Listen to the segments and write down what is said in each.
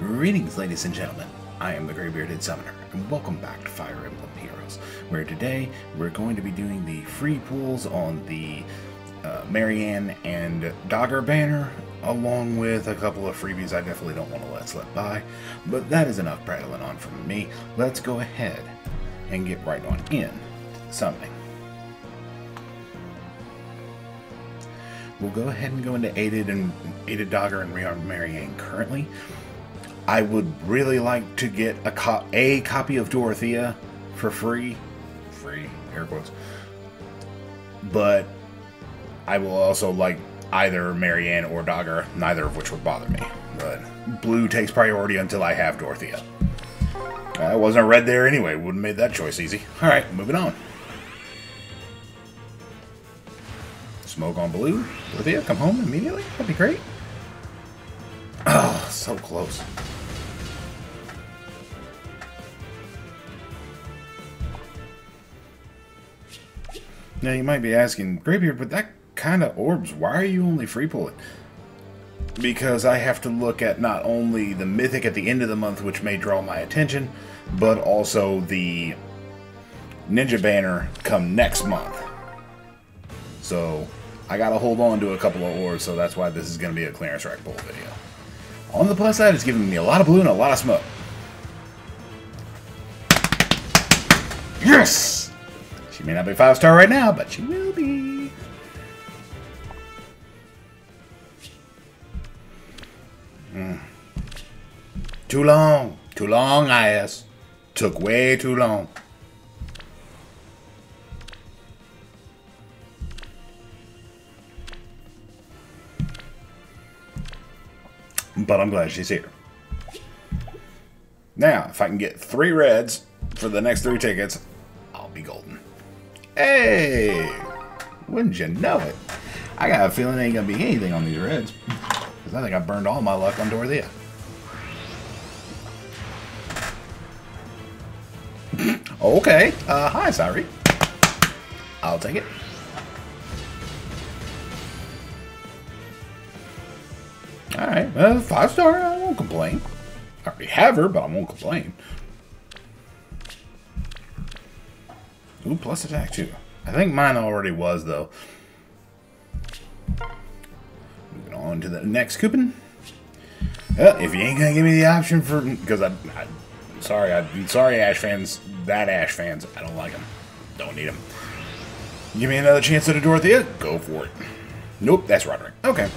Greetings, ladies and gentlemen. I am the Greybearded Summoner, and welcome back to Fire Emblem Heroes, where today we're going to be doing the free pulls on the Marianne and Dogger banner, along with a couple of freebies I definitely don't want to let slip by. But that is enough prattling on from me. Let's go ahead and get right on in to summoning. We'll go ahead and go into Aided Dogger and Rearmed Marianne currently. I would really like to get a copy of Dorothea for free. Free, air quotes. But I will also like either Marianne or Dogger, neither of which would bother me. But blue takes priority until I have Dorothea. I wasn't red there anyway. Wouldn't have made that choice easy. Alright, moving on. Smoke on blue. Dorothea, come home immediately. That'd be great. Oh, so close. Now you might be asking, Greybeard, but that kind of orbs, why are you only free pulling? Because I have to look at not only the Mythic at the end of the month, which may draw my attention, but also the Ninja banner come next month. So I gotta hold on to a couple of orbs, so that's why this is gonna be a clearance rack pull video. On the plus side, it's giving me a lot of blue and a lot of smoke. Yes! She may not be 5-star right now, but she will be. Too long. Too long, I asked. Took way too long. But I'm glad she's here. Now, if I can get 3 reds for the next 3 tickets, I'll be golden. Hey! Wouldn't you know it? I got a feeling there ain't gonna be anything on these reds. Because I think I burned all my luck on Dorothea. Okay. Hi, sorry. I'll take it. Alright, 5-star, I won't complain. I already have her, but I won't complain. Ooh, plus attack too. I think mine already was, though. Moving on to the next coupon. If you ain't gonna give me the option for... Because I'm sorry, Ash fans. Ash fans, I don't like them. Don't need them. Give me another chance at a Dorothea? Go for it. Nope, that's Roderick. Okay.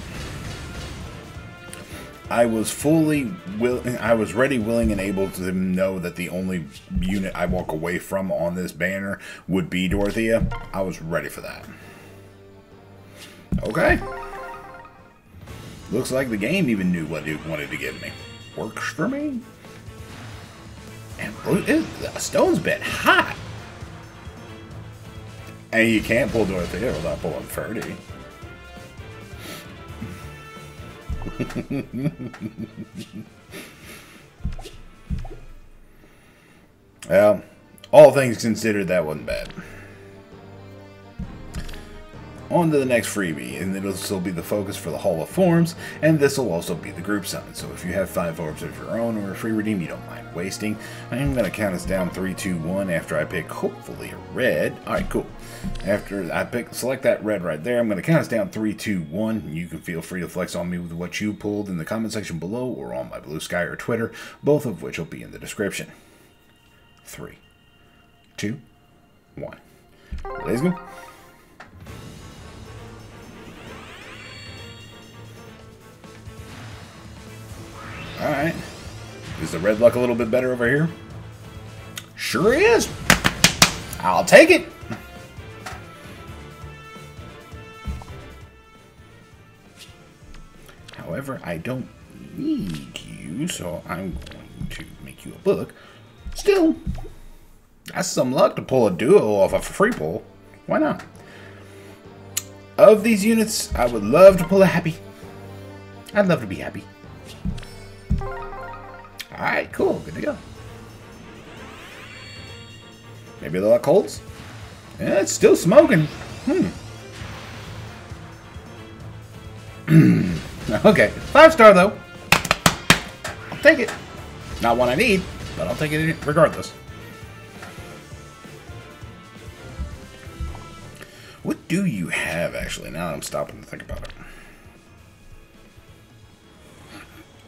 I was ready, willing, and able to know that the only unit I walk away from on this banner would be Dorothea. I was ready for that. Okay. Looks like the game even knew what it wanted to give me. Works for me. And the stone's been hot. And you can't pull Dorothea without pulling Ferdy. Well, all things considered, that wasn't bad. On to the next freebie, and it'll still be the focus for the Hall of Forms, and this will also be the group summon. So if you have 5 orbs of your own or a free redeem you don't mind wasting, I am going to count us down 3, 2, 1 after I pick hopefully a red. Alright, cool. After I select that red right there, I'm going to count us down 3, 2, 1. And you can feel free to flex on me with what you pulled in the comment section below or on my Blue Sky or Twitter, both of which will be in the description. 3, 2, 1. Let's go. Alright. Is the red luck a little bit better over here? Sure is! I'll take it! However, I don't need you, so I'm going to make you a book. Still, that's some luck to pull a duo off of a free pull. Why not? Of these units, I would love to pull a happy. I'd love to be happy. Alright, cool. Good to go. Maybe the luck holds? Yeah, it's still smoking. Okay. 5-star, though. I'll take it. Not one I need, but I'll take it regardless. What do you have, actually? Now that I'm stopping to think about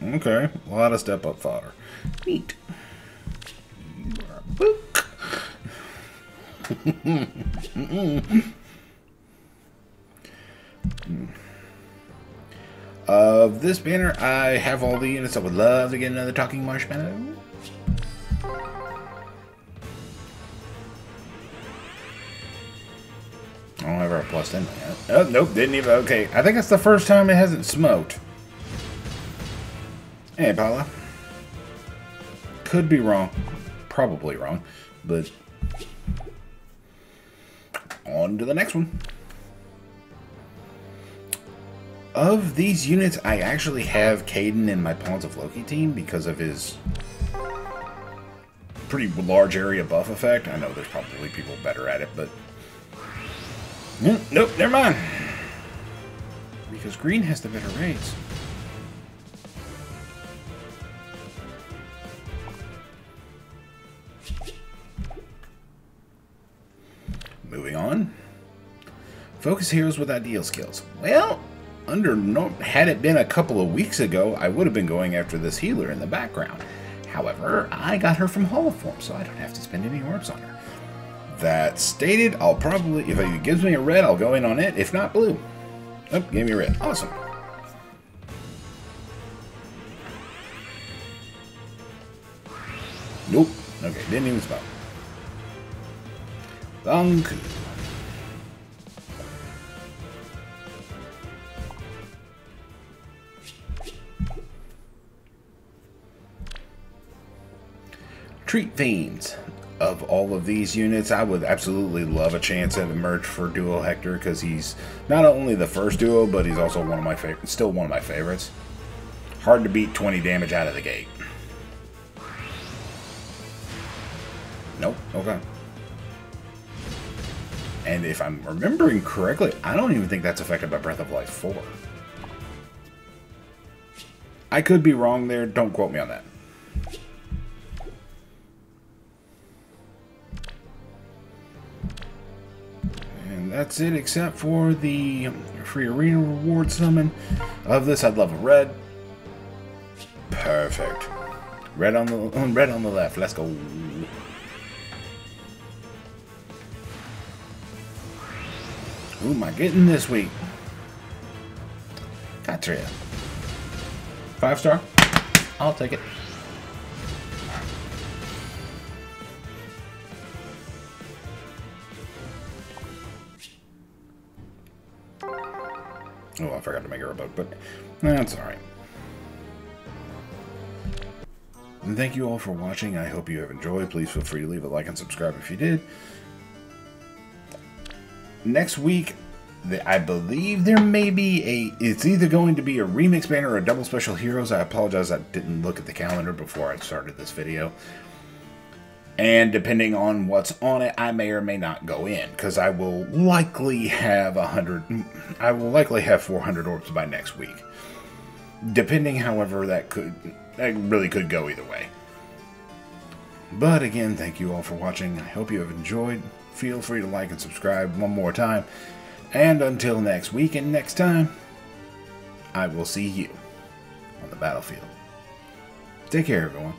it. Okay, a lot of step-up fodder. Neat. You are a book. Of this banner, I have all the units. I would love to get another talking marshmallow. I don't ever have plus 10 yet. Oh, nope, didn't even. Okay, I think it's the first time it hasn't smoked. Hey, Paula. Could be wrong. Probably wrong. But on to the next one. Of these units, I actually have Caden in my Pawns of Loki team because of his pretty large area buff effect. I know there's probably people better at it, but... Nope, never mind. Because green has the better raids. Moving on. Focus heroes with ideal skills. Well... had it been a couple of weeks ago, I would have been going after this healer in the background. However, I got her from Hall of Forms, so I don't have to spend any orbs on her. That stated, I'll probably, if it gives me a red, I'll go in on it. If not, blue. Oh, gave me a red. Awesome. Nope. Okay, didn't even spot. Bunku. Treat Fiends. Of all of these units, I would absolutely love a chance at a merge for Duo Hector because he's not only the first duo, but he's also one of my favorites. Still one of my favorites. Hard to beat 20 damage out of the gate. Nope. Okay. And if I'm remembering correctly, I don't even think that's affected by Breath of Life 4. I could be wrong there. Don't quote me on that. That's it, except for the free arena reward summon. Of this, I'd love a red. Perfect. Red on the left. Let's go. Who am I getting this week? Catria. 5-star. I'll take it. Oh, I forgot to make her a boat, but that's alright. And thank you all for watching. I hope you have enjoyed. Please feel free to leave a like and subscribe if you did. Next week, I believe there may be a... It's either going to be a remix banner or a double special heroes. I apologize, I didn't look at the calendar before I started this video. And depending on what's on it, I may or may not go in, because I will likely have 400 orbs by next week. Depending, however, that really could go either way. But again, thank you all for watching. I hope you have enjoyed. Feel free to like and subscribe one more time. And until next week and next time, I will see you on the battlefield. Take care, everyone.